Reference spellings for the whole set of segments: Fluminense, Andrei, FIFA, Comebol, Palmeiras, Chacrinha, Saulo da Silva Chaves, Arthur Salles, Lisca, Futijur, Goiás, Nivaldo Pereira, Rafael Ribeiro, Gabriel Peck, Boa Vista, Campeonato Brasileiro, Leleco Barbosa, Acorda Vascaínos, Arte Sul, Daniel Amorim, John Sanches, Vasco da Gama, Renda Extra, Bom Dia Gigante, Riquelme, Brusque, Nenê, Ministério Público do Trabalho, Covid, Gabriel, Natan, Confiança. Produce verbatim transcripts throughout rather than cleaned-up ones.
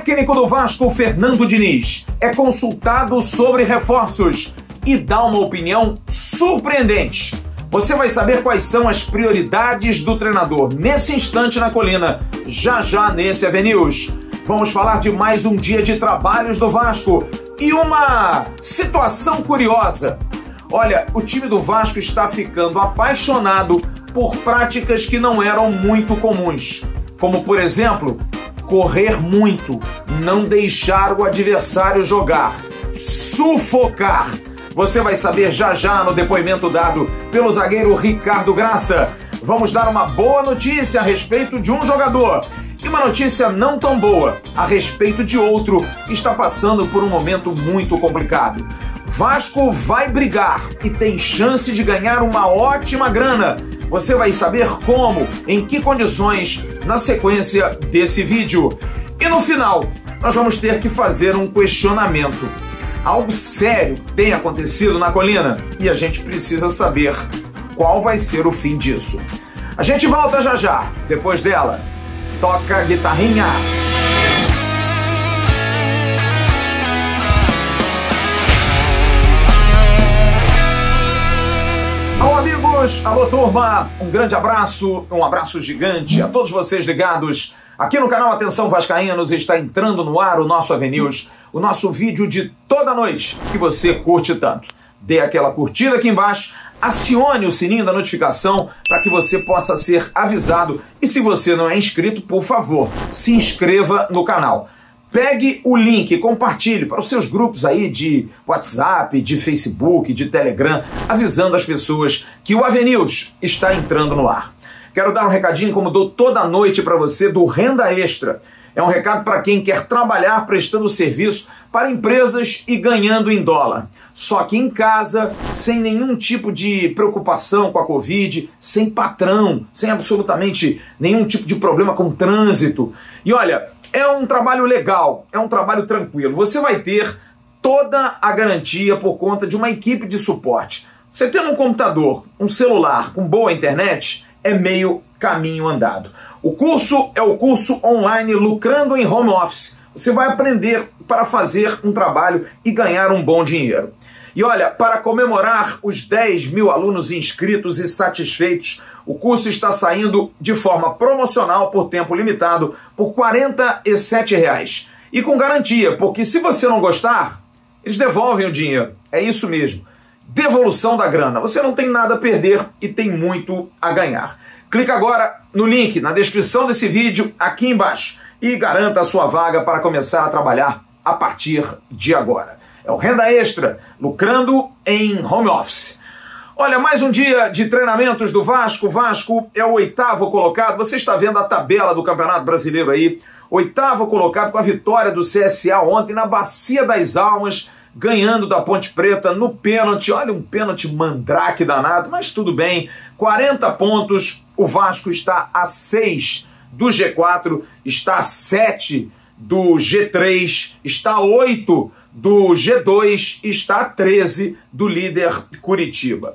técnico do Vasco, Fernando Diniz, é consultado sobre reforços e dá uma opinião surpreendente. Você vai saber quais são as prioridades do treinador nesse instante na colina, já já nesse A V News. Vamos falar de mais um dia de trabalhos do Vasco e uma situação curiosa. Olha, o time do Vasco está ficando apaixonado por práticas que não eram muito comuns, como, por exemplo, correr muito, não deixar o adversário jogar, sufocar. Você vai saber já já no depoimento dado pelo zagueiro Ricardo Graça. Vamos dar uma boa notícia a respeito de um jogador e uma notícia não tão boa a respeito de outro que está passando por um momento muito complicado. Vasco vai brigar e tem chance de ganhar uma ótima grana. Você vai saber como, em que condições, na sequência desse vídeo. E no final, nós vamos ter que fazer um questionamento. Algo sério tem acontecido na colina e a gente precisa saber qual vai ser o fim disso. A gente volta já já, depois dela. Toca a guitarrinha! Alô amigos, alô turma, um grande abraço, um abraço gigante a todos vocês ligados aqui no canal Atenção Vascaínos. Está entrando no ar o nosso A V News, o nosso vídeo de toda noite que você curte tanto. Dê aquela curtida aqui embaixo, acione o sininho da notificação para que você possa ser avisado. E se você não é inscrito, por favor, se inscreva no canal. Pegue o link e compartilhe para os seus grupos aí de WhatsApp, de Facebook, de Telegram, avisando as pessoas que o A V News está entrando no ar. Quero dar um recadinho, como dou toda noite para você, do Renda Extra. É um recado para quem quer trabalhar prestando serviço para empresas e ganhando em dólar. Só que em casa, sem nenhum tipo de preocupação com a Covid, sem patrão, sem absolutamente nenhum tipo de problema com o trânsito. E olha, é um trabalho legal, é um trabalho tranquilo. Você vai ter toda a garantia por conta de uma equipe de suporte. Você tendo um computador, um celular com boa internet, é meio caminho andado. O curso é o curso online Lucrando em Home Office. Você vai aprender para fazer um trabalho e ganhar um bom dinheiro. E olha, para comemorar os dez mil alunos inscritos e satisfeitos, o curso está saindo de forma promocional por tempo limitado por quarenta e sete reais. E com garantia, porque se você não gostar, eles devolvem o dinheiro. É isso mesmo. Devolução da grana. Você não tem nada a perder e tem muito a ganhar. Clica agora no link na descrição desse vídeo aqui embaixo e garanta a sua vaga para começar a trabalhar a partir de agora. É o Renda Extra, lucrando em home office. Olha, mais um dia de treinamentos do Vasco. Vasco é o oitavo colocado. Você está vendo a tabela do Campeonato Brasileiro aí. Oitavo colocado com a vitória do C S A ontem na Bacia das Almas, ganhando da Ponte Preta no pênalti. Olha, um pênalti mandrake danado, mas tudo bem. quarenta pontos, o Vasco está a seis do G quatro, está a sete do G três, está a oito do G dois, está a treze do líder Curitiba.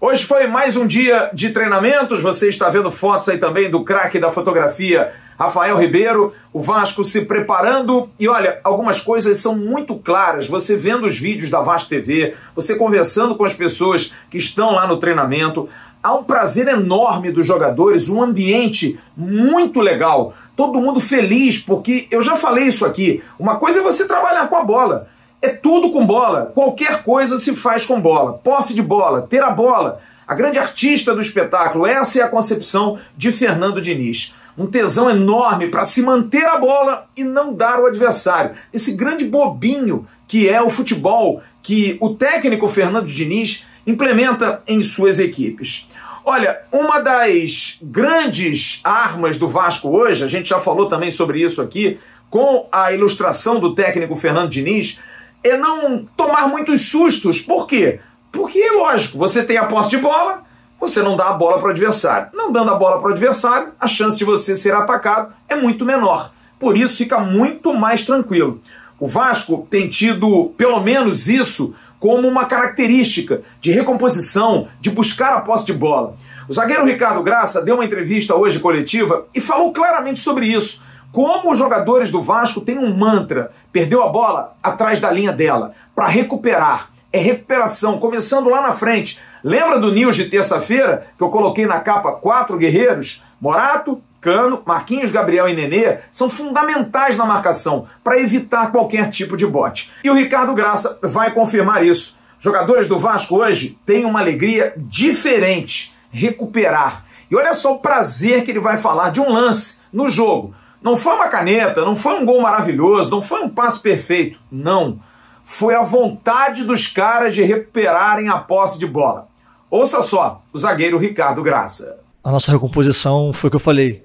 Hoje foi mais um dia de treinamentos. Você está vendo fotos aí também do craque da fotografia, Rafael Ribeiro, o Vasco se preparando. E olha, algumas coisas são muito claras. Você vendo os vídeos da Vasco T V, você conversando com as pessoas que estão lá no treinamento, há um prazer enorme dos jogadores, um ambiente muito legal, todo mundo feliz, porque eu já falei isso aqui, uma coisa é você trabalhar com a bola, é tudo com bola, qualquer coisa se faz com bola, posse de bola, ter a bola, a grande artista do espetáculo, essa é a concepção de Fernando Diniz. Um tesão enorme para se manter a bola e não dar o adversário. Esse grande bobinho que é o futebol, que o técnico Fernando Diniz implementa em suas equipes. Olha, uma das grandes armas do Vasco hoje, a gente já falou também sobre isso aqui, com a ilustração do técnico Fernando Diniz, é não tomar muitos sustos. Por quê? Porque, lógico, você tem a posse de bola, você não dá a bola para o adversário. Não dando a bola para o adversário, a chance de você ser atacado é muito menor. Por isso fica muito mais tranquilo. O Vasco tem tido, pelo menos isso, como uma característica de recomposição, de buscar a posse de bola. O zagueiro Ricardo Graça deu uma entrevista hoje coletiva e falou claramente sobre isso. como os jogadores do Vasco têm um mantra: perdeu a bola, atrás da linha dela, para recuperar. É recuperação, começando lá na frente. Lembra do News de terça-feira, que eu coloquei na capa quatro guerreiros? Morato, Cano, Marquinhos, Gabriel e Nenê são fundamentais na marcação para evitar qualquer tipo de bote. E o Ricardo Graça vai confirmar isso. Jogadores do Vasco hoje têm uma alegria diferente, recuperar. E olha só o prazer que ele vai falar de um lance no jogo. Não foi uma caneta, não foi um gol maravilhoso, não foi um passe perfeito, não. Foi a vontade dos caras de recuperarem a posse de bola. Ouça só o zagueiro Ricardo Graça. A nossa recomposição foi o que eu falei.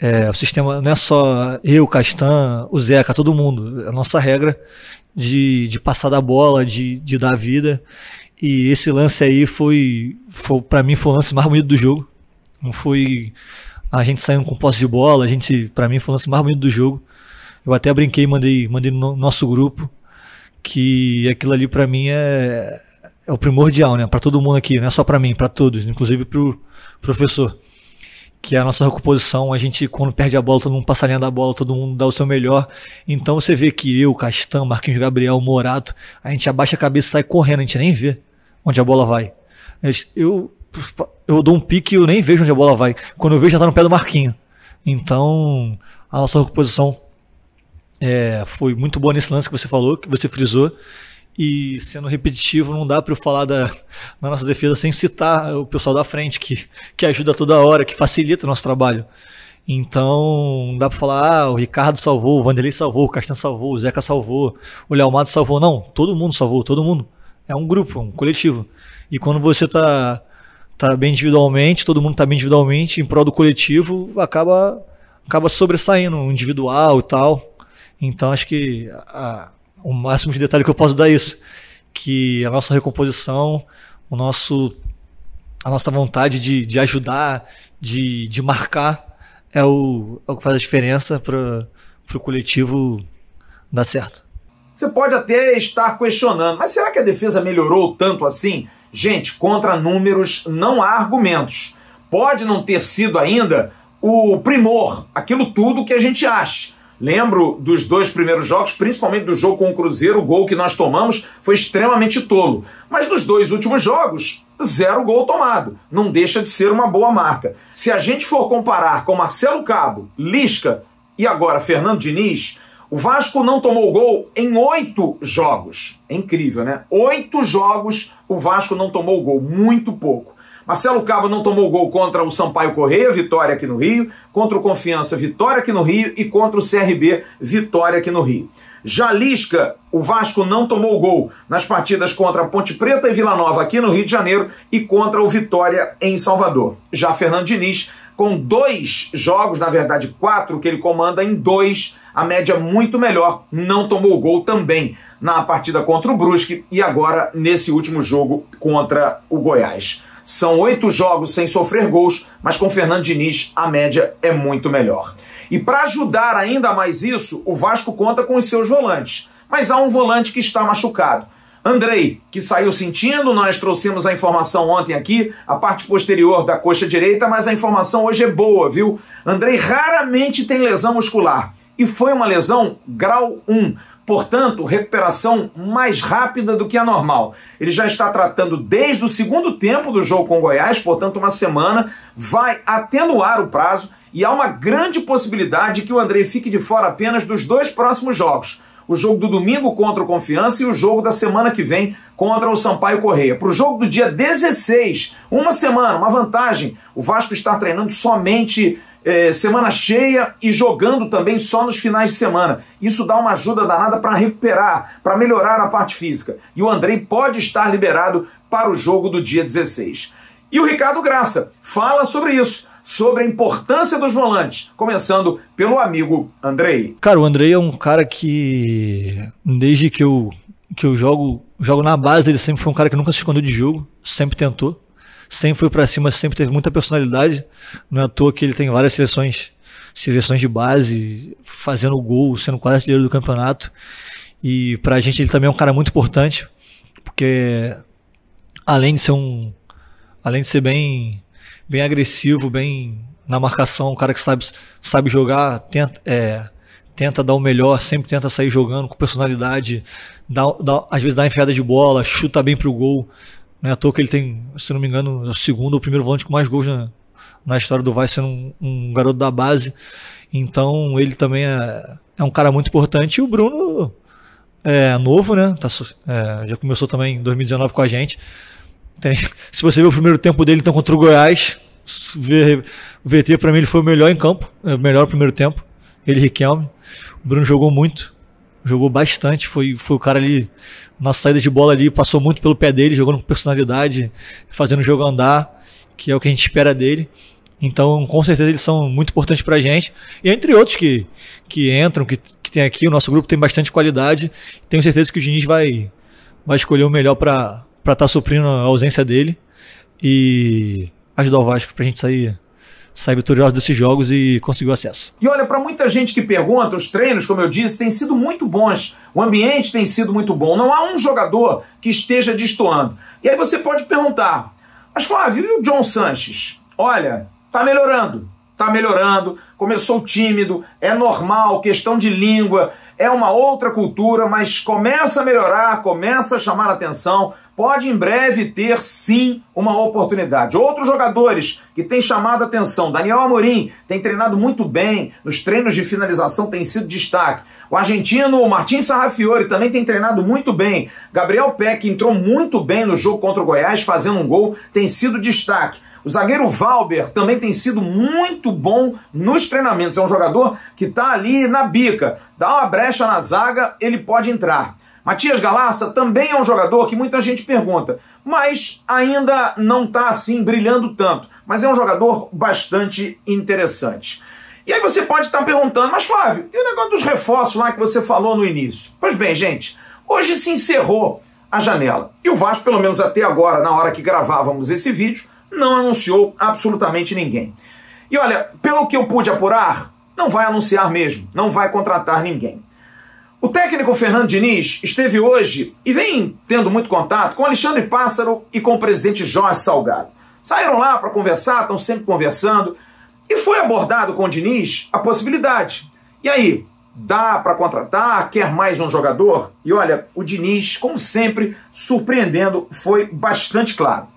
É, o sistema não é só eu, Castan, o Zeca, todo mundo. A nossa regra de, de passar da bola, de, de dar vida. E esse lance aí foi, foi para mim, foi o lance mais bonito do jogo. Não foi a gente saindo com posse de bola. A gente, para mim, foi o lance mais bonito do jogo. Eu até brinquei, mandei, mandei no nosso grupo. Que aquilo ali para mim é, é o primordial, né? Para todo mundo aqui, não é só para mim, para todos, inclusive para o professor. Que é a nossa recomposição, a gente quando perde a bola, todo mundo passa a linha da bola, todo mundo dá o seu melhor. Então você vê que eu, Castan, Marquinhos, Gabriel, Morato, a gente abaixa a cabeça e sai correndo, a gente nem vê onde a bola vai. Eu, eu dou um pique e eu nem vejo onde a bola vai. Quando eu vejo já tá no pé do Marquinhos. Então a nossa recomposição É, foi muito boa nesse lance que você falou, que você frisou, e sendo repetitivo, não dá para eu falar da, da nossa defesa sem citar o pessoal da frente, que, que ajuda toda hora, que facilita o nosso trabalho. Então, não dá para falar, ah, o Ricardo salvou, o Vanderlei salvou, o Castan salvou, o Zeca salvou, o Léo Mato salvou. Não, todo mundo salvou, todo mundo. É um grupo, um coletivo. E quando você tá, tá bem individualmente, todo mundo tá bem individualmente, em prol do coletivo, acaba, acaba sobressaindo, individual e tal. Então acho que a, a, o máximo de detalhe que eu posso dar é isso, que a nossa recomposição, o nosso, a nossa vontade de, de ajudar, de, de marcar, é o, é o que faz a diferença para o coletivo dar certo. Você pode até estar questionando, mas será que a defesa melhorou tanto assim? Gente, contra números não há argumentos. Pode não ter sido ainda o primor, aquilo tudo que a gente acha. Lembro dos dois primeiros jogos, principalmente do jogo com o Cruzeiro, o gol que nós tomamos foi extremamente tolo. Mas nos dois últimos jogos, zero gol tomado. Não deixa de ser uma boa marca. Se a gente for comparar com Marcelo Cabo, Lisca e agora Fernando Diniz, o Vasco não tomou gol em oito jogos. É incrível, né? Oito jogos o Vasco não tomou gol, muito pouco. Marcelo Cabo não tomou gol contra o Sampaio Correia, vitória aqui no Rio, contra o Confiança, vitória aqui no Rio, e contra o C R B, vitória aqui no Rio. Já Lisca, o Vasco não tomou gol nas partidas contra a Ponte Preta e Vila Nova aqui no Rio de Janeiro e contra o Vitória em Salvador. Já Fernando Diniz, com dois jogos, na verdade quatro, que ele comanda em dois, a média muito melhor, não tomou gol também na partida contra o Brusque e agora nesse último jogo contra o Goiás. São oito jogos sem sofrer gols, mas com Fernando Diniz a média é muito melhor. E para ajudar ainda mais isso, o Vasco conta com os seus volantes. Mas há um volante que está machucado. Andrei, que saiu sentindo, nós trouxemos a informação ontem aqui, a parte posterior da coxa direita, mas a informação hoje é boa, viu? Andrei raramente tem lesão muscular. E foi uma lesão grau um. Portanto, recuperação mais rápida do que a normal. Ele já está tratando desde o segundo tempo do jogo com o Goiás, portanto uma semana, vai atenuar o prazo e há uma grande possibilidade que o Andrei fique de fora apenas dos dois próximos jogos. O jogo do domingo contra o Confiança e o jogo da semana que vem contra o Sampaio Correia. Para o jogo do dia dezesseis, uma semana, uma vantagem, o Vasco está treinando somente... É, semana cheia e jogando também só nos finais de semana. Isso dá uma ajuda danada para recuperar, para melhorar a parte física. E o Andrei pode estar liberado para o jogo do dia dezesseis. E o Ricardo Graça fala sobre isso, sobre a importância dos volantes, começando pelo amigo Andrei. Cara, o Andrei é um cara que, desde que eu, que eu jogo, jogo na base, ele sempre foi um cara que nunca se escondeu de jogo, sempre tentou. Sempre foi pra cima, sempre teve muita personalidade. Não é à toa que ele tem várias seleções, seleções de base, fazendo gol, sendo quase artilheiro do campeonato. E pra gente ele também é um cara muito importante, porque além de ser um, além de ser bem, bem agressivo, bem na marcação, um cara que sabe, sabe jogar, tenta, é, tenta dar o melhor, sempre tenta sair jogando com personalidade, dá, dá, às vezes dá enfiada de bola, chuta bem pro gol. Não é à toa que ele tem, se não me engano, o segundo ou o primeiro volante com mais gols na, na história do Vasco, sendo um, um garoto da base. Então ele também é, é um cara muito importante. E o Bruno é novo, né? Tá, é, já começou também em dois mil e dezenove com a gente. Tem, se você ver o primeiro tempo dele, então, contra o Goiás, o V T, para mim, ele foi o melhor em campo, o melhor primeiro tempo, ele e Riquelme. O Bruno jogou muito, jogou bastante, foi, foi o cara ali, na saída de bola ali, passou muito pelo pé dele, jogando com personalidade, fazendo o jogo andar, que é o que a gente espera dele. Então, com certeza, eles são muito importantes pra gente. E entre outros que, que entram, que, que tem aqui, o nosso grupo tem bastante qualidade. Tenho certeza que o Diniz vai, vai escolher o melhor para para estar tá suprindo a ausência dele e ajudar o Vasco pra gente sair, sair vitorioso desses jogos e conseguir o acesso. E olha, para muita gente que pergunta, os treinos, como eu disse, têm sido muito bons, o ambiente tem sido muito bom, não há um jogador que esteja destoando. E aí você pode perguntar, mas Flávio, e o John Sanches? Olha, tá melhorando, tá melhorando, começou tímido, é normal, questão de língua, é uma outra cultura, mas começa a melhorar, começa a chamar a atenção, pode em breve ter, sim, uma oportunidade. Outros jogadores que têm chamado a atenção, Daniel Amorim tem treinado muito bem, nos treinos de finalização tem sido destaque. O argentino Martins Sarrafiori também tem treinado muito bem. Gabriel Peck entrou muito bem no jogo contra o Goiás, fazendo um gol, tem sido destaque. O zagueiro Valber também tem sido muito bom nos treinamentos. É um jogador que está ali na bica. Dá uma brecha na zaga, ele pode entrar. Matias Galarça também é um jogador que muita gente pergunta, mas ainda não está assim brilhando tanto. Mas é um jogador bastante interessante. E aí você pode estar perguntando, mas Flávio, e o negócio dos reforços lá que você falou no início? Pois bem, gente, hoje se encerrou a janela. E o Vasco, pelo menos até agora, na hora que gravávamos esse vídeo, não anunciou absolutamente ninguém. E olha, pelo que eu pude apurar, não vai anunciar mesmo, não vai contratar ninguém. O técnico Fernando Diniz esteve hoje, e vem tendo muito contato, com Alexandre Pássaro e com o presidente Jorge Salgado. Saíram lá para conversar, estão sempre conversando, e foi abordado com o Diniz a possibilidade. E aí, dá para contratar? Quer mais um jogador? E olha, o Diniz, como sempre, surpreendendo, foi bastante claro.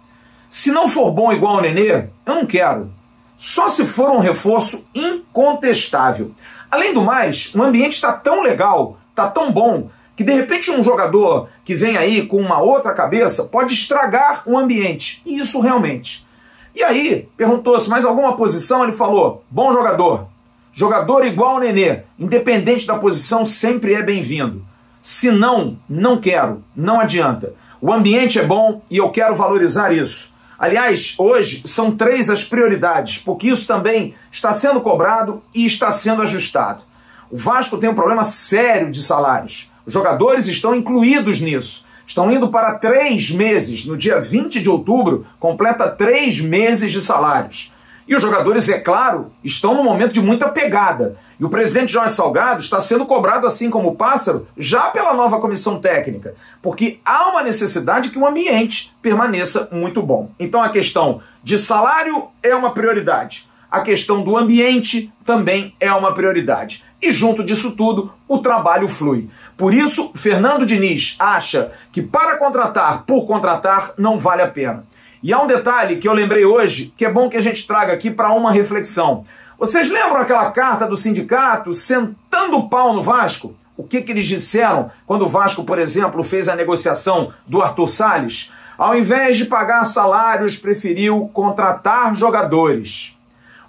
Se não for bom igual o Nenê, eu não quero. Só se for um reforço incontestável. Além do mais, o ambiente está tão legal, está tão bom, que de repente um jogador que vem aí com uma outra cabeça pode estragar o ambiente. E isso realmente. E aí, perguntou-se, mas alguma posição? Ele falou, bom jogador. Jogador igual o Nenê, independente da posição, sempre é bem-vindo. Se não, não quero, não adianta. O ambiente é bom e eu quero valorizar isso. Aliás, hoje são três as prioridades, porque isso também está sendo cobrado e está sendo ajustado. O Vasco tem um problema sério de salários. Os jogadores estão incluídos nisso. Estão indo para três meses. No dia vinte de outubro, completa três meses de salários. E os jogadores, é claro, estão num momento de muita pegada. E o presidente Jorge Salgado está sendo cobrado, assim como o Pássaro, já pela nova comissão técnica, porque há uma necessidade que o ambiente permaneça muito bom. Então a questão de salário é uma prioridade, a questão do ambiente também é uma prioridade. E junto disso tudo, o trabalho flui. Por isso, Fernando Diniz acha que para contratar por contratar não vale a pena. E há um detalhe que eu lembrei hoje, que é bom que a gente traga aqui para uma reflexão. Vocês lembram aquela carta do sindicato sentando o pau no Vasco? O que, que eles disseram quando o Vasco, por exemplo, fez a negociação do Arthur Salles? Ao invés de pagar salários, preferiu contratar jogadores.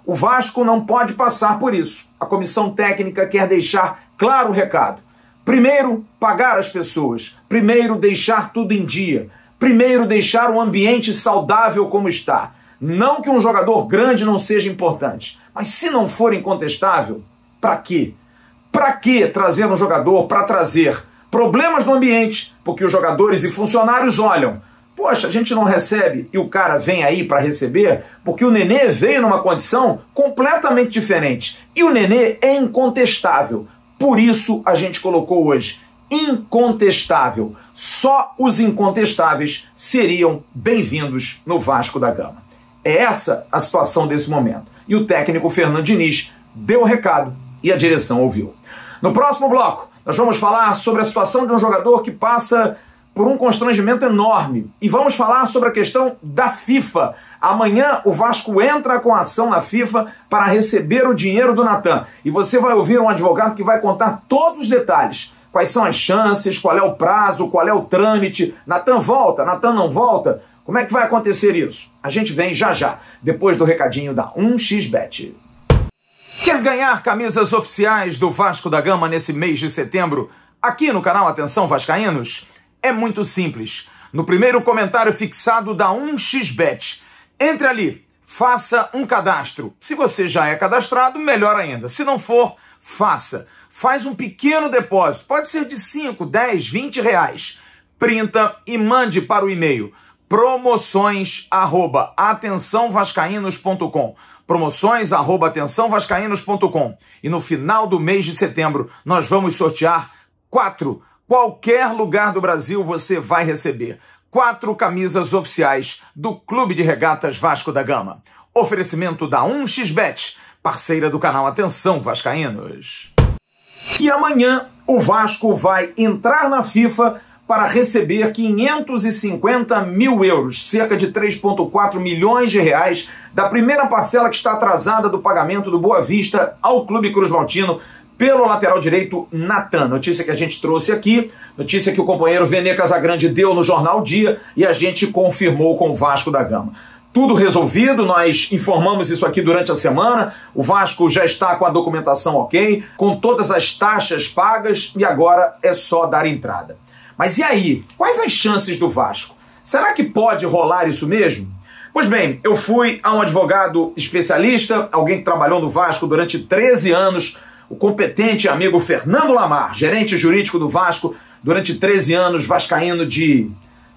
O Vasco não pode passar por isso. A comissão técnica quer deixar claro o recado. Primeiro, pagar as pessoas. Primeiro, deixar tudo em dia. Primeiro, deixar o ambiente saudável como está. Não que um jogador grande não seja importante, mas se não for incontestável, para quê? Para que trazer um jogador para trazer problemas no ambiente? Porque os jogadores e funcionários olham, poxa, a gente não recebe e o cara vem aí para receber, porque o Nenê veio numa condição completamente diferente. E o Nenê é incontestável, por isso a gente colocou hoje. Incontestável. Só os incontestáveis seriam bem-vindos no Vasco da Gama. É essa a situação desse momento. E o técnico Fernando Diniz deu o recado e a direção ouviu. No próximo bloco, nós vamos falar sobre a situação de um jogador que passa por um constrangimento enorme. E vamos falar sobre a questão da FIFA. Amanhã o Vasco entra com ação na FIFA para receber o dinheiro do Natan. E você vai ouvir um advogado que vai contar todos os detalhes. Quais são as chances, qual é o prazo, qual é o trâmite. Natan volta, Natan não volta. Como é que vai acontecer isso? A gente vem já já, depois do recadinho da um X Bet. Quer ganhar camisas oficiais do Vasco da Gama nesse mês de setembro? Aqui no canal Atenção Vascaínos? É muito simples. No primeiro comentário fixado da um X Bet, entre ali, faça um cadastro. Se você já é cadastrado, melhor ainda. Se não for, faça. Faz um pequeno depósito, pode ser de cinco, dez, vinte reais. Printa e mande para o e-mail promoções arroba atenção vascaínos ponto com promoções arroba atenção vascaínos ponto com e no final do mês de setembro nós vamos sortear quatro. Qualquer lugar do Brasil você vai receber quatro camisas oficiais do Clube de Regatas Vasco da Gama. Oferecimento da um X Bet, parceira do canal Atenção Vascaínos. E amanhã o Vasco vai entrar na FIFA para receber quinhentos e cinquenta mil euros, cerca de três vírgula quatro milhões de reais, da primeira parcela que está atrasada do pagamento do Boa Vista ao Clube Cruzmaltino pelo lateral direito Natan. Notícia que a gente trouxe aqui, notícia que o companheiro Vene Casagrande deu no Jornal Dia e a gente confirmou com o Vasco da Gama. Tudo resolvido, nós informamos isso aqui durante a semana, o Vasco já está com a documentação ok, com todas as taxas pagas e agora é só dar entrada. Mas e aí? Quais as chances do Vasco? Será que pode rolar isso mesmo? Pois bem, eu fui a um advogado especialista, alguém que trabalhou no Vasco durante treze anos, o competente amigo Fernando Lamar, gerente jurídico do Vasco durante treze anos, vascaíno de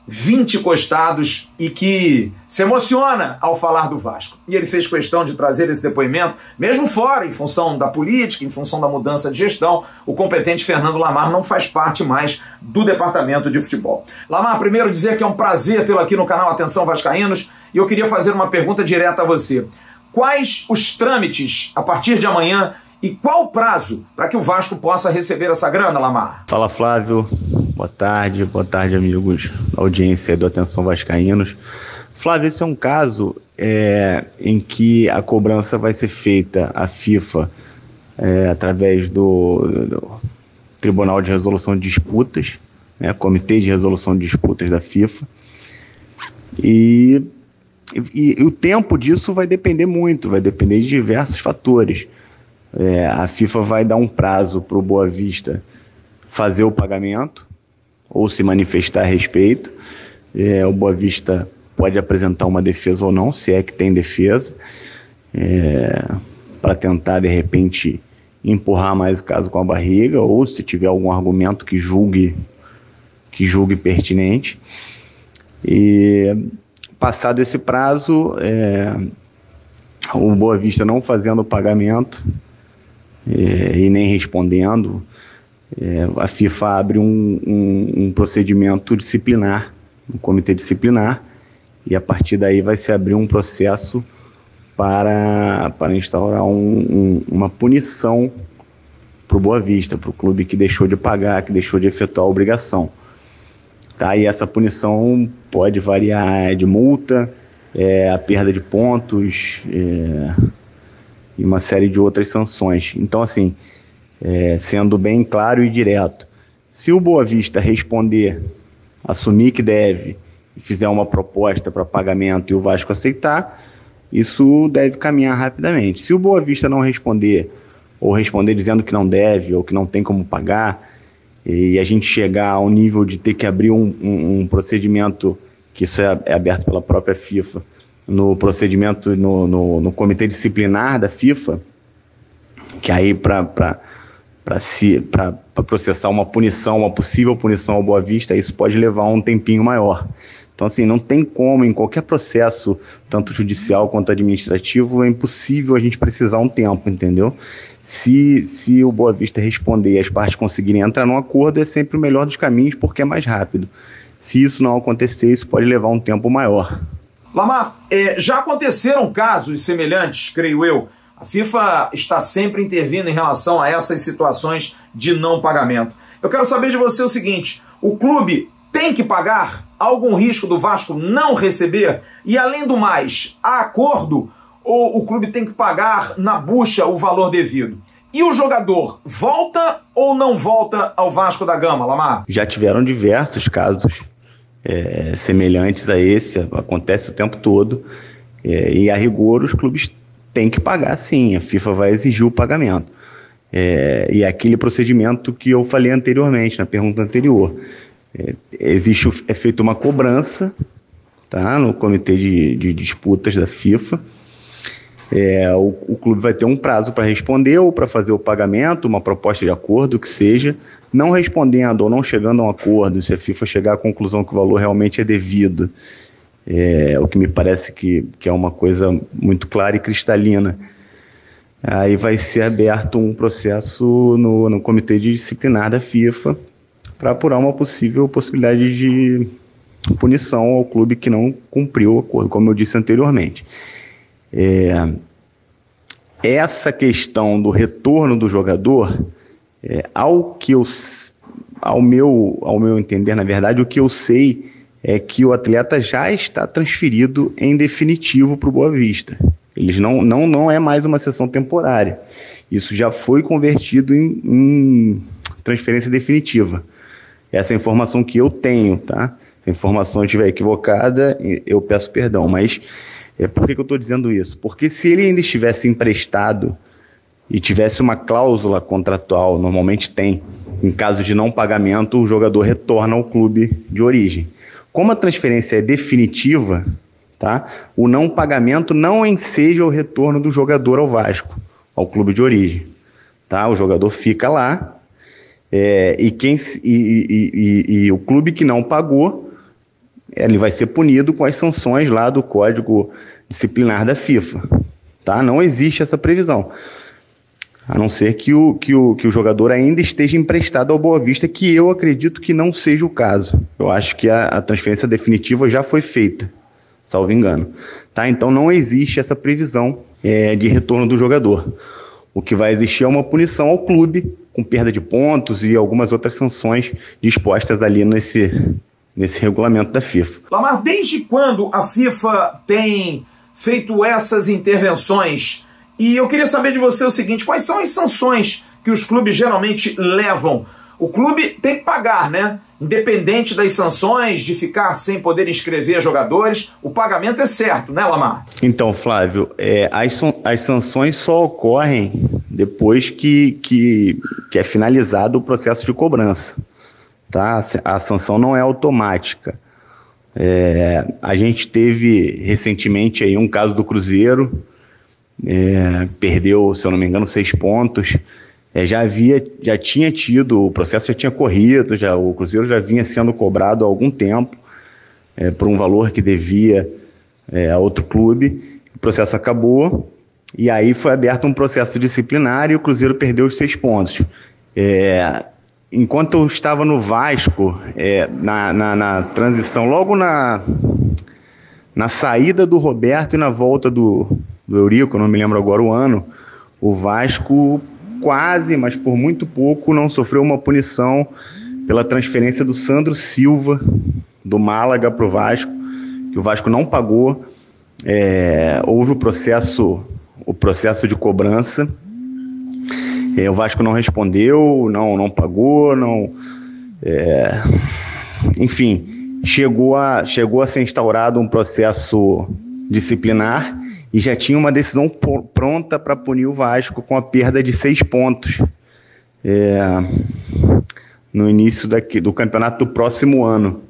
vinte costados e que se emociona ao falar do Vasco. E ele fez questão de trazer esse depoimento, mesmo fora, em função da política, em função da mudança de gestão, o competente Fernando Lamar não faz parte mais do departamento de futebol. Lamar, primeiro dizer que é um prazer tê-lo aqui no canal Atenção Vascaínos e eu queria fazer uma pergunta direta a você. Quais os trâmites a partir de amanhã e qual o prazo para que o Vasco possa receber essa grana, Lamar? Fala, Flávio. Boa tarde, boa tarde, amigos da audiência do Atenção Vascaínos. Flávio, esse é um caso é, em que a cobrança vai ser feita à FIFA é, através do, do Tribunal de Resolução de Disputas, né, Comitê de Resolução de Disputas da FIFA, e, e, e o tempo disso vai depender muito, vai depender de diversos fatores. É, a FIFA vai dar um prazo para o Boa Vista fazer o pagamento, ou se manifestar a respeito. É, o Boa Vista pode apresentar uma defesa ou não, se é que tem defesa, é, para tentar, de repente, empurrar mais o caso com a barriga, ou se tiver algum argumento que julgue, que julgue pertinente. E, passado esse prazo, é, o Boa Vista não fazendo o pagamento é, e nem respondendo, É, a FIFA abre um, um, um procedimento disciplinar, um comitê disciplinar, e a partir daí vai se abrir um processo para, para instaurar um, um, uma punição para o Boa Vista, para o clube que deixou de pagar, que deixou de efetuar a obrigação. Tá? E essa punição pode variar de multa, é, a perda de pontos é, e uma série de outras sanções. Então, assim... É, sendo bem claro e direto, se o Boa Vista responder, assumir que deve e fizer uma proposta para pagamento e o Vasco aceitar, isso deve caminhar rapidamente. Se o Boa Vista não responder, ou responder dizendo que não deve ou que não tem como pagar, e a gente chegar ao nível de ter que abrir um, um, um procedimento, que isso é, é aberto pela própria FIFA, no procedimento no, no, no comitê disciplinar da FIFA, que aí para para si, para processar uma punição, uma possível punição ao Boa Vista, isso pode levar um tempinho maior. Então, assim, não tem como, em qualquer processo, tanto judicial quanto administrativo, é impossível a gente precisar um tempo, entendeu? Se, se o Boa Vista responder e as partes conseguirem entrar num acordo, é sempre o melhor dos caminhos, porque é mais rápido. Se isso não acontecer, isso pode levar um tempo maior. Lamar, é, já aconteceram casos semelhantes, creio eu, A FIFA está sempre intervindo em relação a essas situações de não pagamento. Eu quero saber de você o seguinte: o clube tem que pagar? Há algum risco do Vasco não receber? E além do mais, há acordo ou o clube tem que pagar na bucha o valor devido? E o jogador volta ou não volta ao Vasco da Gama, Lamar? Já tiveram diversos casos é, semelhantes a esse, acontece o tempo todo, é, e a rigor os clubes têm que pagar sim, a FIFA vai exigir o pagamento. É, e aquele procedimento que eu falei anteriormente, na pergunta anterior. É, existe, é feita uma cobrança, tá, no comitê de, de disputas da FIFA. É, o, o clube vai ter um prazo para responder ou para fazer o pagamento, uma proposta de acordo, o que seja. Não respondendo ou não chegando a um acordo, se a FIFA chegar à conclusão que o valor realmente é devido, é, o que me parece que, que é uma coisa muito clara e cristalina, aí vai ser aberto um processo no, no comitê de disciplinar da FIFA para apurar uma possível possibilidade de punição ao clube que não cumpriu o acordo, como eu disse anteriormente. É, essa questão do retorno do jogador, é, ao que eu, ao meu, ao meu entender, na verdade, o que eu sei é que o atleta já está transferido em definitivo para o Boa Vista. Eles não, não, não é mais uma sessão temporária. Isso já foi convertido em, em transferência definitiva. Essa é a informação que eu tenho, tá? Se a informação estiver equivocada, eu peço perdão, mas é, por que, que eu estou dizendo isso? Porque se ele ainda estivesse emprestado e tivesse uma cláusula contratual, normalmente tem, em caso de não pagamento, o jogador retorna ao clube de origem. Como a transferência é definitiva, tá, o não pagamento não enseja o retorno do jogador ao Vasco, ao clube de origem. Tá? O jogador fica lá é, e, quem, e, e, e, e o clube que não pagou, ele vai ser punido com as sanções lá do Código Disciplinar da FIFA. Tá? Não existe essa previsão. A não ser que o, que, o, que o jogador ainda esteja emprestado ao Boa Vista, que eu acredito que não seja o caso. Eu acho que a, a transferência definitiva já foi feita, salvo engano. Tá? Então não existe essa previsão é, de retorno do jogador. O que vai existir é uma punição ao clube, com perda de pontos e algumas outras sanções dispostas ali nesse... nesse regulamento da FIFA. Lamar, desde quando a FIFA tem feito essas intervenções? E eu queria saber de você o seguinte: quais são as sanções que os clubes geralmente levam? O clube tem que pagar, né? Independente das sanções, de ficar sem poder inscrever jogadores, o pagamento é certo, né, Lamar? Então, Flávio, é, as, as sanções só ocorrem depois que, que, que é finalizado o processo de cobrança. Tá? A sanção não é automática. É, a gente teve recentemente aí um caso do Cruzeiro, é, perdeu, se eu não me engano, seis pontos. É, já havia, já tinha tido, o processo já tinha corrido, já, o Cruzeiro já vinha sendo cobrado há algum tempo é, por um valor que devia é, a outro clube. O processo acabou e aí foi aberto um processo disciplinar e o Cruzeiro perdeu os seis pontos. É, Enquanto eu estava no Vasco, é, na, na, na transição, logo na, na saída do Roberto e na volta do, do Eurico, não me lembro agora o ano, o Vasco quase, mas por muito pouco, não sofreu uma punição pela transferência do Sandro Silva, do Málaga para o Vasco, que o Vasco não pagou. É, houve o processo, o processo de cobrança. É, o Vasco não respondeu, não, não pagou, não, é, enfim, chegou a, chegou a ser instaurado um processo disciplinar e já tinha uma decisão por, pronta para punir o Vasco com a perda de seis pontos é, no início daqui, do campeonato do próximo ano.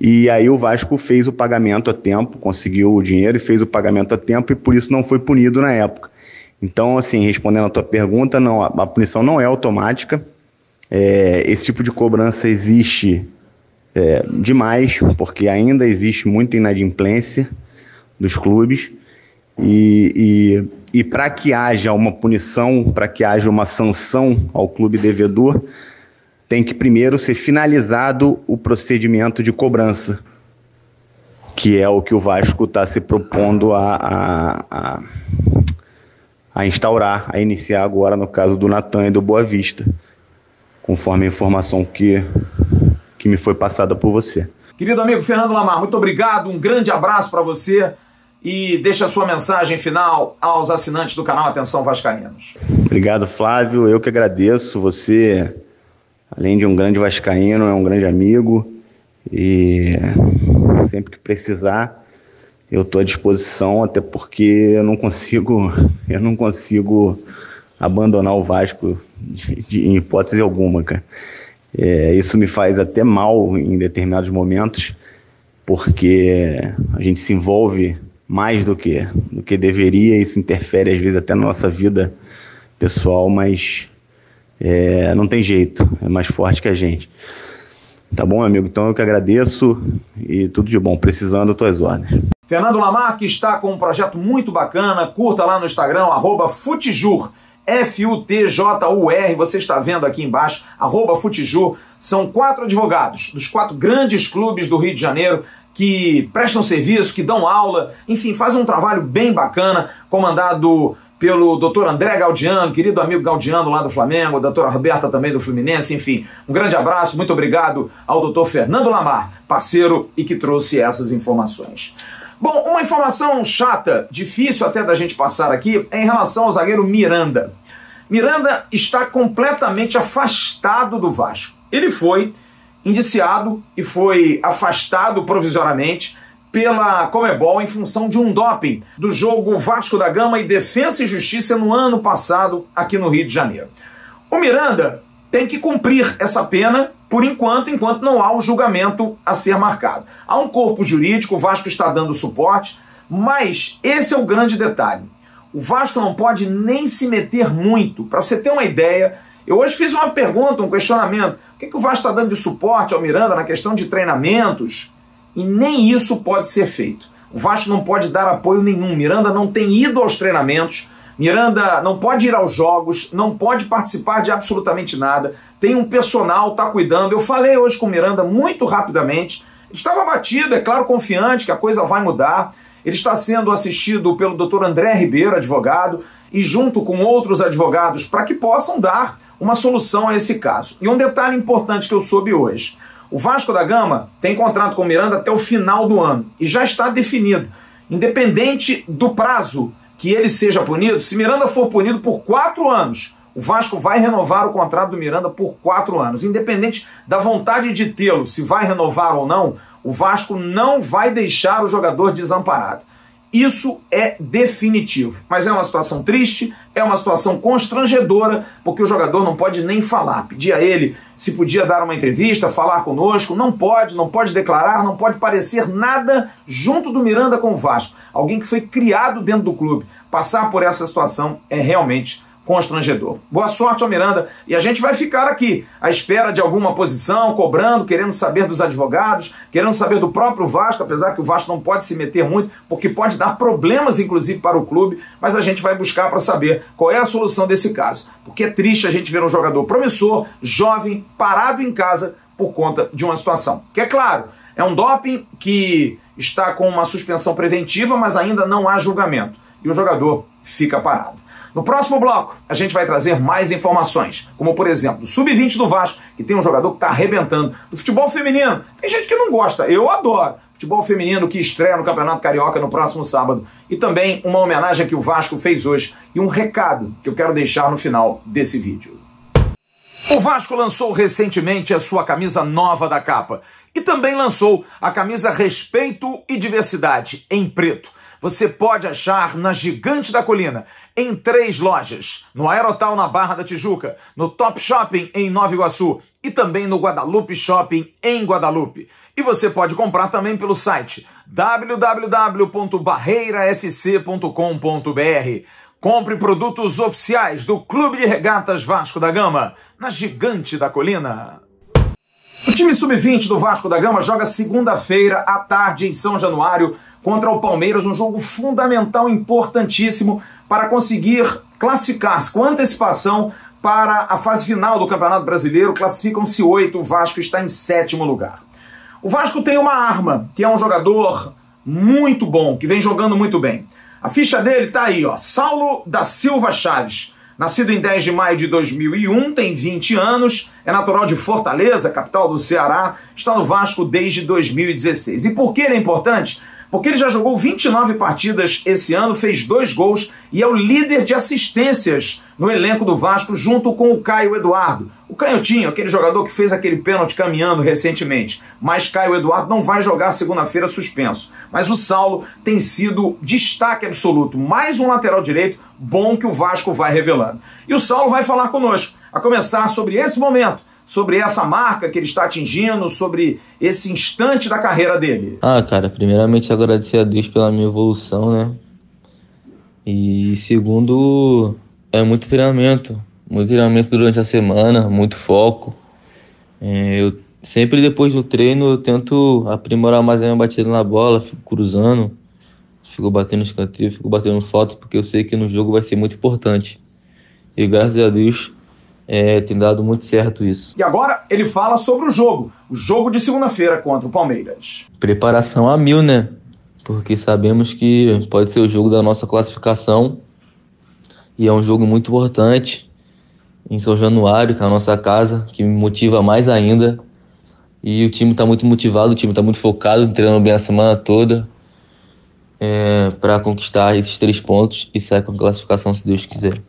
E aí o Vasco fez o pagamento a tempo, conseguiu o dinheiro e fez o pagamento a tempo e por isso não foi punido na época. Então, assim, respondendo a tua pergunta, não, a, a punição não é automática. É, esse tipo de cobrança existe é, demais, porque ainda existe muita inadimplência dos clubes. E, e, e para que haja uma punição, para que haja uma sanção ao clube devedor, tem que primeiro ser finalizado o procedimento de cobrança, que é o que o Vasco está se propondo a... a, a a instaurar, a iniciar agora no caso do Natan e do Boa Vista, conforme a informação que, que me foi passada por você. Querido amigo Fernando Lamar, muito obrigado, um grande abraço para você e deixa a sua mensagem final aos assinantes do canal Atenção Vascaínos. Obrigado, Flávio, eu que agradeço. Você, além de um grande vascaíno, é um grande amigo e sempre que precisar eu estou à disposição, até porque eu não consigo, eu não consigo abandonar o Vasco de, de, em hipótese alguma, cara. É, isso me faz até mal em determinados momentos, porque a gente se envolve mais do que, do que deveria, e isso interfere às vezes até na nossa vida pessoal, mas é, não tem jeito, é mais forte que a gente. Tá bom, amigo? Então eu que agradeço e tudo de bom, precisando, tuas ordens. Fernando Lamar, que está com um projeto muito bacana, curta lá no Instagram, arroba Futijur. F U T J U R, você está vendo aqui embaixo, arroba Futijur. São quatro advogados dos quatro grandes clubes do Rio de Janeiro que prestam serviço, que dão aula, enfim, fazem um trabalho bem bacana, comandado pelo doutor André Galdiano, querido amigo Galdiano lá do Flamengo, a doutora Roberta também do Fluminense, enfim. Um grande abraço, muito obrigado ao doutor Fernando Lamar, parceiro e que trouxe essas informações. Bom, uma informação chata, difícil até da gente passar aqui, é em relação ao zagueiro Miranda. Miranda está completamente afastado do Vasco. Ele foi indiciado e foi afastado provisoriamente pela Comebol em função de um doping do jogo Vasco da Gama e Defensa e Justiça no ano passado aqui no Rio de Janeiro. O Miranda tem que cumprir essa pena por enquanto, enquanto não há o julgamento a ser marcado. Há um corpo jurídico, o Vasco está dando suporte, mas esse é o grande detalhe. O Vasco não pode nem se meter muito. Para você ter uma ideia, eu hoje fiz uma pergunta, um questionamento. O que, é que o Vasco está dando de suporte ao Miranda na questão de treinamentos? E nem isso pode ser feito. O Vasco não pode dar apoio nenhum. Miranda não tem ido aos treinamentos, Miranda não pode ir aos jogos, não pode participar de absolutamente nada. Tem um personal, tá cuidando. Eu falei hoje com o Miranda muito rapidamente. Ele estava abatido, é claro, confiante que a coisa vai mudar. Ele está sendo assistido pelo doutor André Ribeiro, advogado, e junto com outros advogados para que possam dar uma solução a esse caso. E um detalhe importante que eu soube hoje. O Vasco da Gama tem contrato com o Miranda até o final do ano e já está definido. Independente do prazo que ele seja punido, se Miranda for punido por quatro anos, o Vasco vai renovar o contrato do Miranda por quatro anos. Independente da vontade de tê-lo, se vai renovar ou não, o Vasco não vai deixar o jogador desamparado. Isso é definitivo. Mas é uma situação triste, é uma situação constrangedora, porque o jogador não pode nem falar. Pedir a ele se podia dar uma entrevista, falar conosco. Não pode, não pode declarar, não pode parecer nada junto do Miranda com o Vasco. Alguém que foi criado dentro do clube. Passar por essa situação é realmente constrangedor. Boa sorte ao Miranda. E a gente vai ficar aqui à espera de alguma posição, cobrando, querendo saber dos advogados, querendo saber do próprio Vasco, apesar que o Vasco não pode se meter muito, porque pode dar problemas, inclusive, para o clube, mas a gente vai buscar para saber qual é a solução desse caso. Porque é triste a gente ver um jogador promissor, jovem, parado em casa por conta de uma situação. Que é claro, é um doping que está com uma suspensão preventiva, mas ainda não há julgamento. E o jogador fica parado. No próximo bloco, a gente vai trazer mais informações, como, por exemplo, do sub vinte do Vasco, que tem um jogador que está arrebentando, do futebol feminino. Tem gente que não gosta, eu adoro. Futebol feminino que estreia no Campeonato Carioca no próximo sábado. E também uma homenagem que o Vasco fez hoje e um recado que eu quero deixar no final desse vídeo. O Vasco lançou recentemente a sua camisa nova da capa e também lançou a camisa Respeito e Diversidade, em preto. Você pode achar na Gigante da Colina, em três lojas, no Aerotal na Barra da Tijuca, no Top Shopping em Nova Iguaçu e também no Guadalupe Shopping em Guadalupe. E você pode comprar também pelo site w w w ponto barreira f c ponto com ponto b r. Compre produtos oficiais do Clube de Regatas Vasco da Gama, na Gigante da Colina. O time sub vinte do Vasco da Gama joga segunda-feira à tarde em São Januário, contra o Palmeiras, um jogo fundamental, importantíssimo, para conseguir classificar-se com antecipação para a fase final do Campeonato Brasileiro. Classificam-se oito, o Vasco está em sétimo lugar. O Vasco tem uma arma, que é um jogador muito bom, que vem jogando muito bem. A ficha dele tá aí, ó, Saulo da Silva Chaves, nascido em dez de maio de dois mil e um, tem vinte anos, é natural de Fortaleza, capital do Ceará, está no Vasco desde dois mil e dezesseis. E por que ele é importante? Porque ele já jogou vinte e nove partidas esse ano, fez dois gols e é o líder de assistências no elenco do Vasco junto com o Caio Eduardo. O canhotinho, aquele jogador que fez aquele pênalti caminhando recentemente. Mas Caio Eduardo não vai jogar segunda-feira, suspenso. Mas o Saulo tem sido destaque absoluto. Mais um lateral direito bom que o Vasco vai revelando. E o Saulo vai falar conosco, a começar sobre esse momento, sobre essa marca que ele está atingindo, sobre esse instante da carreira dele. Ah, cara, primeiramente agradecer a Deus pela minha evolução, né? E segundo, é muito treinamento, muito treinamento durante a semana, muito foco. É, eu sempre depois do treino eu tento aprimorar mais a minha batida na bola, fico cruzando, fico batendo escanteio, fico batendo falta, porque eu sei que no jogo vai ser muito importante. E graças a Deus, É, tem dado muito certo isso. E agora ele fala sobre o jogo, o jogo de segunda-feira contra o Palmeiras. Preparação a mil, né? Porque sabemos que pode ser o jogo da nossa classificação e é um jogo muito importante em São Januário, que é a nossa casa, que me motiva mais ainda. E o time está muito motivado, o time está muito focado, treinando bem a semana toda é, para conquistar esses três pontos e sair com a classificação, se Deus quiser.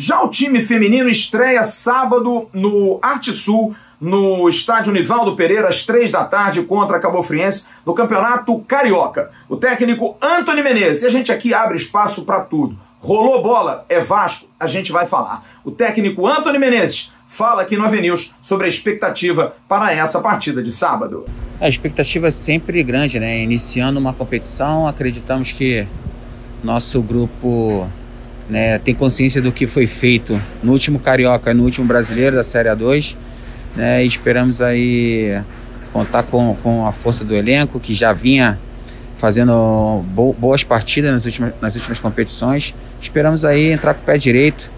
Já o time feminino estreia sábado no Arte Sul, no estádio Nivaldo Pereira, às três da tarde, contra a Cabofriense, no Campeonato Carioca. O técnico Antony Menezes, e a gente aqui abre espaço para tudo. Rolou bola, é Vasco, a gente vai falar. O técnico Antony Menezes fala aqui no A V News sobre a expectativa para essa partida de sábado. A expectativa é sempre grande, né? Iniciando uma competição, acreditamos que nosso grupo, né, tem consciência do que foi feito no último Carioca, no último Brasileiro da Série A dois, né, e esperamos aí contar com, com a força do elenco, que já vinha fazendo bo boas partidas nas últimas, nas últimas competições. Esperamos aí entrar com o pé direito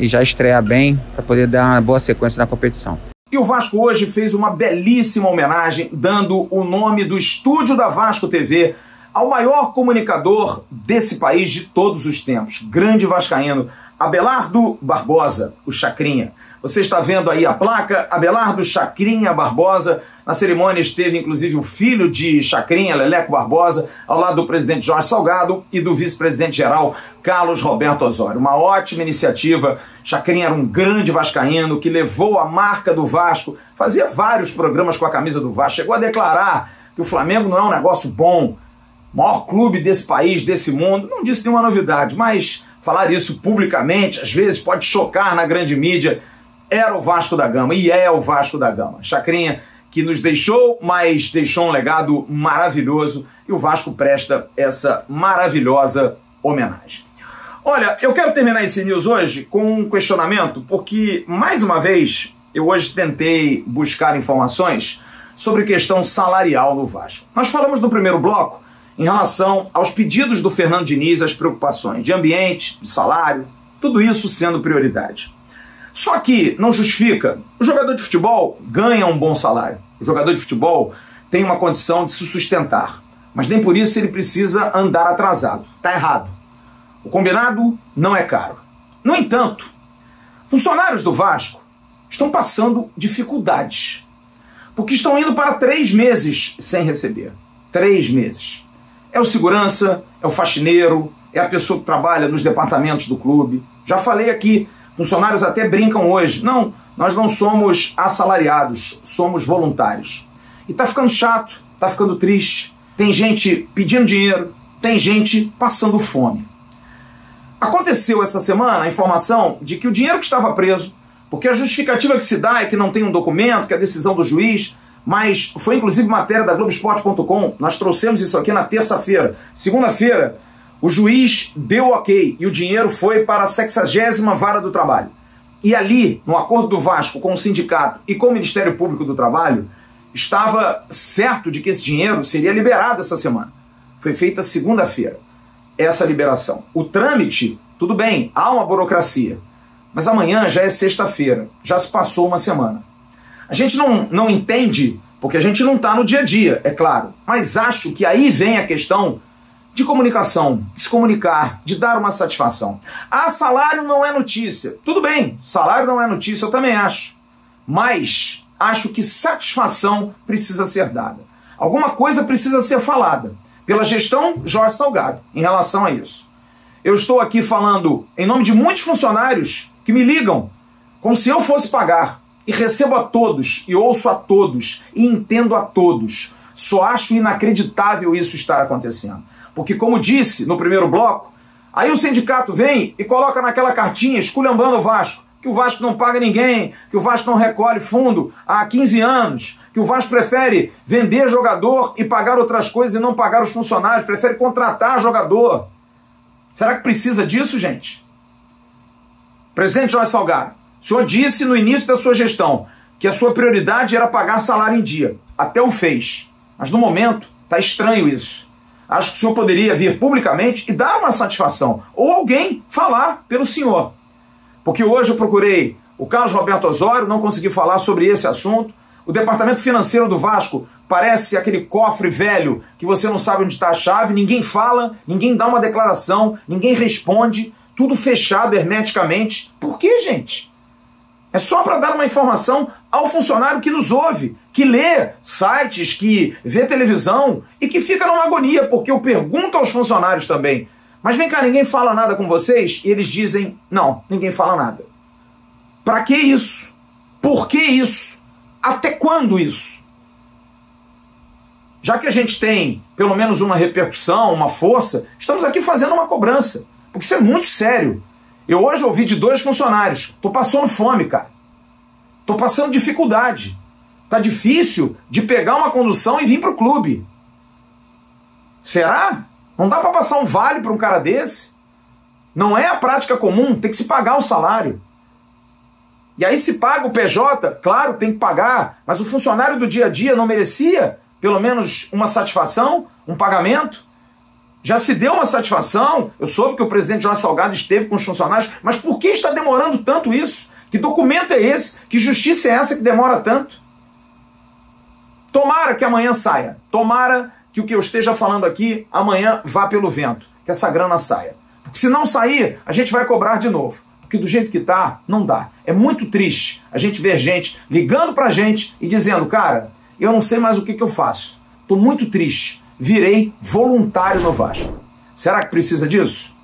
e já estrear bem para poder dar uma boa sequência na competição. E o Vasco hoje fez uma belíssima homenagem, dando o nome do estúdio da Vasco T V ao maior comunicador desse país de todos os tempos, grande vascaíno, Abelardo Barbosa, o Chacrinha. Você está vendo aí a placa, Abelardo Chacrinha Barbosa. Na cerimônia esteve inclusive o filho de Chacrinha, Leleco Barbosa, ao lado do presidente Jorge Salgado e do vice-presidente-geral Carlos Roberto Osório. Uma ótima iniciativa. Chacrinha era um grande vascaíno que levou a marca do Vasco, fazia vários programas com a camisa do Vasco, chegou a declarar que o Flamengo não é um negócio bom, maior clube desse país, desse mundo. Não disse nenhuma novidade, mas falar isso publicamente, às vezes, pode chocar na grande mídia. Era o Vasco da Gama, e é o Vasco da Gama. Chacrinha, que nos deixou, mas deixou um legado maravilhoso, e o Vasco presta essa maravilhosa homenagem. Olha, eu quero terminar esse News hoje com um questionamento, porque, mais uma vez, eu hoje tentei buscar informações sobre questão salarial no Vasco. Nós falamos no primeiro bloco em relação aos pedidos do Fernando Diniz, as preocupações de ambiente, de salário, tudo isso sendo prioridade. Só que não justifica. O jogador de futebol ganha um bom salário. O jogador de futebol tem uma condição de se sustentar, mas nem por isso ele precisa andar atrasado. Tá errado. O combinado não é caro. No entanto, funcionários do Vasco estão passando dificuldades, porque estão indo para três meses sem receber. Três meses. É o segurança, é o faxineiro, é a pessoa que trabalha nos departamentos do clube. Já falei aqui, funcionários até brincam hoje. Não, nós não somos assalariados, somos voluntários. E tá ficando chato, tá ficando triste. Tem gente pedindo dinheiro, tem gente passando fome. Aconteceu essa semana a informação de que o dinheiro que estava preso, porque a justificativa que se dá é que não tem um documento, que é a decisão do juiz, mas foi inclusive matéria da Globo Esporte ponto com, nós trouxemos isso aqui na terça-feira. Segunda-feira, o juiz deu ok e o dinheiro foi para a sexagésima vara do trabalho. E ali, no acordo do Vasco com o sindicato e com o Ministério Público do Trabalho, estava certo de que esse dinheiro seria liberado essa semana. Foi feita segunda-feira, essa liberação. O trâmite, tudo bem, há uma burocracia, mas amanhã já é sexta-feira, já se passou uma semana. A gente não, não entende, porque a gente não está no dia a dia, é claro. Mas acho que aí vem a questão de comunicação, de se comunicar, de dar uma satisfação. Ah, salário não é notícia. Tudo bem, salário não é notícia, eu também acho. Mas acho que satisfação precisa ser dada. Alguma coisa precisa ser falada pela gestão Jorge Salgado em relação a isso. Eu estou aqui falando em nome de muitos funcionários que me ligam como se eu fosse pagar. E recebo a todos, e ouço a todos, e entendo a todos. Só acho inacreditável isso estar acontecendo. Porque, como disse no primeiro bloco, aí o sindicato vem e coloca naquela cartinha, esculhambando o Vasco, que o Vasco não paga ninguém, que o Vasco não recolhe fundo há quinze anos, que o Vasco prefere vender jogador e pagar outras coisas e não pagar os funcionários, prefere contratar jogador. Será que precisa disso, gente? Presidente Jorge Salgado, o senhor disse no início da sua gestão que a sua prioridade era pagar salário em dia. Até o fez. Mas no momento está estranho isso. Acho que o senhor poderia vir publicamente e dar uma satisfação. Ou alguém falar pelo senhor. Porque hoje eu procurei o Carlos Roberto Osório, não consegui falar sobre esse assunto. O departamento financeiro do Vasco parece aquele cofre velho que você não sabe onde está a chave, ninguém fala, ninguém dá uma declaração, ninguém responde, tudo fechado hermeticamente. Por que, gente? É só para dar uma informação ao funcionário que nos ouve, que lê sites, que vê televisão e que fica numa agonia, porque eu pergunto aos funcionários também. Mas vem cá, ninguém fala nada com vocês? E eles dizem, não, ninguém fala nada. Para que isso? Por que isso? Até quando isso? Já que a gente tem pelo menos uma repercussão, uma força, estamos aqui fazendo uma cobrança, porque isso é muito sério. Eu hoje ouvi de dois funcionários, tô passando fome, cara. Tô passando dificuldade. Tá difícil de pegar uma condução e vir pro clube. Será? Não dá para passar um vale para um cara desse? Não é a prática comum, tem que se pagar o salário. E aí se paga o P J, claro, tem que pagar, mas o funcionário do dia a dia não merecia pelo menos uma satisfação, um pagamento? Já se deu uma satisfação, eu soube que o presidente Jorge Salgado esteve com os funcionários, mas por que está demorando tanto isso? Que documento é esse? Que justiça é essa que demora tanto? Tomara que amanhã saia, tomara que o que eu esteja falando aqui amanhã vá pelo vento, que essa grana saia. Porque se não sair, a gente vai cobrar de novo, porque do jeito que está, não dá. É muito triste a gente ver gente ligando pra gente e dizendo, cara, eu não sei mais o que, que eu faço, estou muito triste. Virei voluntário no Vasco. Será que precisa disso?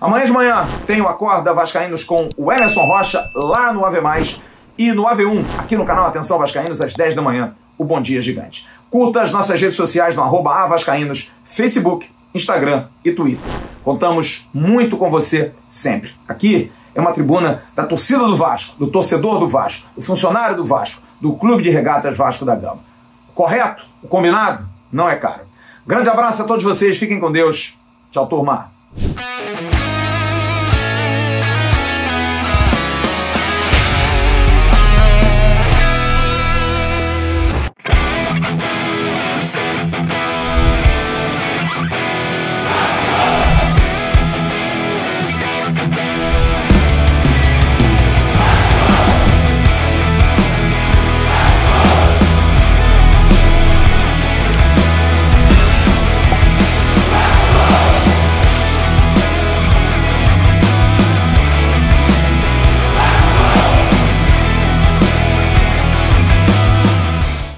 Amanhã de manhã tem o Acorda Vascaínos com o Emerson Rocha lá no A V Mais, e no A V um, aqui no canal Atenção Vascaínos, às dez da manhã, o Bom Dia Gigante. Curta as nossas redes sociais no arroba avascaínos, Facebook, Instagram e Twitter. Contamos muito com você sempre. Aqui é uma tribuna da torcida do Vasco, do torcedor do Vasco, do funcionário do Vasco, do Clube de Regatas Vasco da Gama. Correto? O combinado? Não é caro. Grande abraço a todos vocês, fiquem com Deus. Tchau, turma.